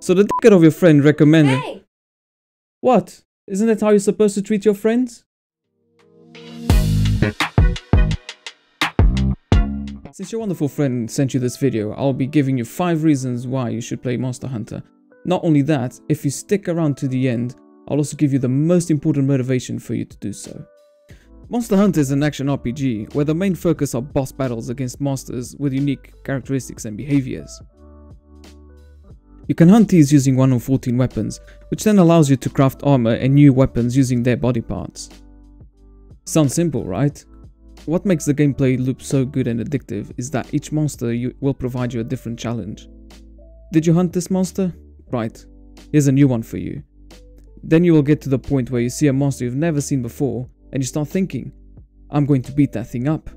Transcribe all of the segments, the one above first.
So the dicker of your friend recommended... Hey! What? Isn't that how you're supposed to treat your friends? Since your wonderful friend sent you this video, I'll be giving you 5 reasons why you should play Monster Hunter. Not only that, if you stick around to the end, I'll also give you the most important motivation for you to do so. Monster Hunter is an action RPG, where the main focus are boss battles against monsters with unique characteristics and behaviors. You can hunt these using 1 of 14 weapons, which then allows you to craft armor and new weapons using their body parts. Sounds simple, right? What makes the gameplay loop so good and addictive is that each monster will provide you a different challenge. Did you hunt this monster? Right, here's a new one for you. Then you will get to the point where you see a monster you've never seen before and you start thinking, I'm going to beat that thing up.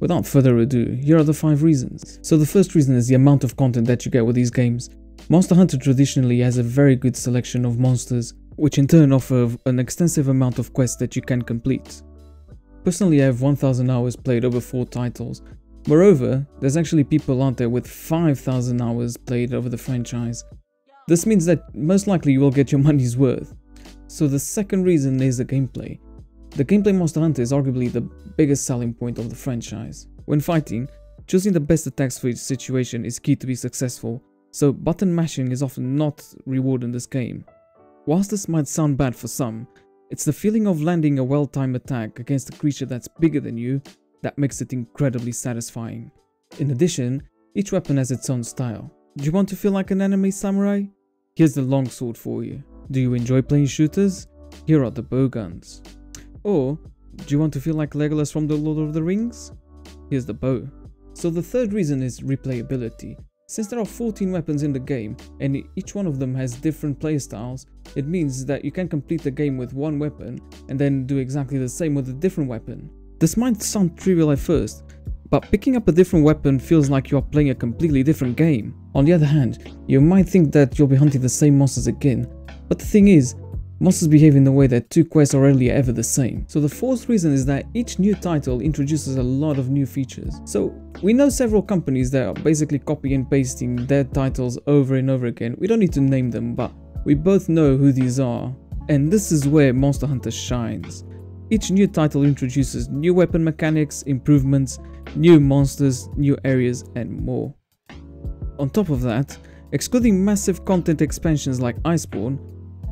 Without further ado, here are the 5 reasons. So the first reason is the amount of content that you get with these games. Monster Hunter traditionally has a very good selection of monsters, which in turn offer an extensive amount of quests that you can complete. Personally, I have 1,000 hours played over 4 titles. Moreover, there's actually people out there with 5,000 hours played over the franchise. This means that most likely you will get your money's worth. So the second reason is the gameplay. The gameplay in Monster Hunter is arguably the biggest selling point of the franchise. When fighting, choosing the best attacks for each situation is key to be successful, so button mashing is often not rewarded in this game. Whilst this might sound bad for some, it's the feeling of landing a well-timed attack against a creature that's bigger than you that makes it incredibly satisfying. In addition, each weapon has its own style. Do you want to feel like an anime samurai? Here's the longsword for you. Do you enjoy playing shooters? Here are the bow guns. Or, do you want to feel like Legolas from the Lord of the Rings? Here's the bow. So the third reason is replayability. Since there are 14 weapons in the game, and each one of them has different playstyles, it means that you can complete the game with 1 weapon, and then do exactly the same with a different weapon. This might sound trivial at first, but picking up a different weapon feels like you are playing a completely different game. On the other hand, you might think that you'll be hunting the same monsters again, but the thing is, monsters behave in the way that 2 quests are rarely ever the same. So the fourth reason is that each new title introduces a lot of new features. So we know several companies that are basically copy and pasting their titles over and over again. We don't need to name them, but we both know who these are. And this is where Monster Hunter shines. Each new title introduces new weapon mechanics, improvements, new monsters, new areas, and more. On top of that, excluding massive content expansions like Iceborne,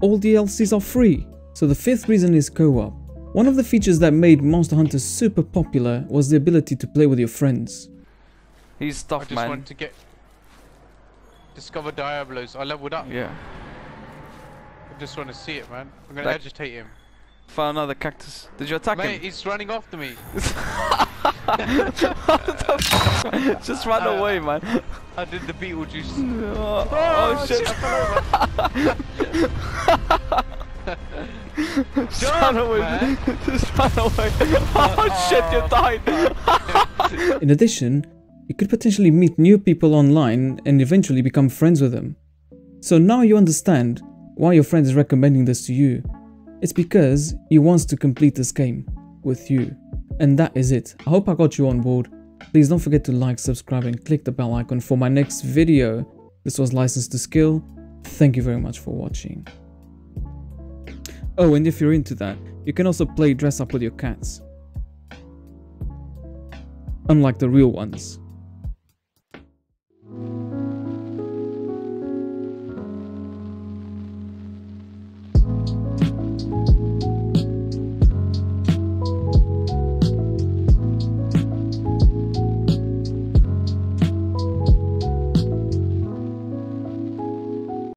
all DLCs are free. So the fifth reason is co-op. One of the features that made Monster Hunter super popular was the ability to play with your friends. He's stuck, man. I just want to discover Diablos. I leveled up. Yeah. I just want to see it, man. I'm gonna agitate him. Found another cactus. Did you attack him? Mate, he's running after me. Just run away, man. I did the Beetlejuice. Oh, oh shit! Just run away, man. Just run away. Oh shit, you died! In addition, you could potentially meet new people online and eventually become friends with them. So now you understand why your friend is recommending this to you. It's because he wants to complete this game with you. And that is it. I hope I got you on board. Please don't forget to like, subscribe, and click the bell icon for my next video. This was License2Skill. Thank you very much for watching. Oh, and if you're into that, you can also play dress up with your cats. Unlike the real ones.